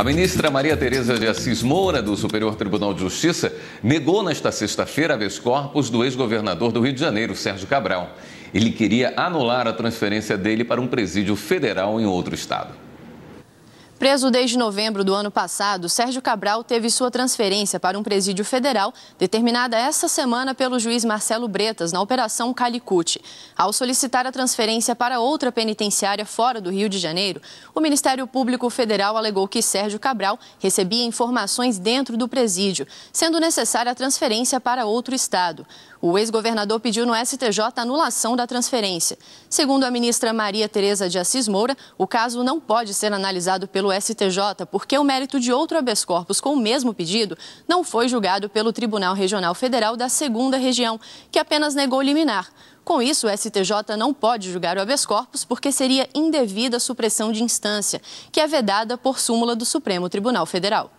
A ministra Maria Thereza de Assis Moura, do Superior Tribunal de Justiça, negou nesta sexta-feira habeas corpus do ex-governador do Rio de Janeiro, Sérgio Cabral. Ele queria anular a transferência dele para um presídio federal em outro estado. Preso desde novembro do ano passado, Sérgio Cabral teve sua transferência para um presídio federal determinada esta semana pelo juiz Marcelo Bretas na Operação Calicute. Ao solicitar a transferência para outra penitenciária fora do Rio de Janeiro, o Ministério Público Federal alegou que Sérgio Cabral recebia informações dentro do presídio, sendo necessária a transferência para outro estado. O ex-governador pediu no STJ a anulação da transferência. Segundo a ministra Maria Thereza de Assis Moura, o caso não pode ser analisado pelo STJ porque o mérito de outro habeas corpus com o mesmo pedido não foi julgado pelo Tribunal Regional Federal da Segunda Região, que apenas negou liminar. Com isso, o STJ não pode julgar o habeas corpus porque seria indevida a supressão de instância, que é vedada por súmula do Supremo Tribunal Federal.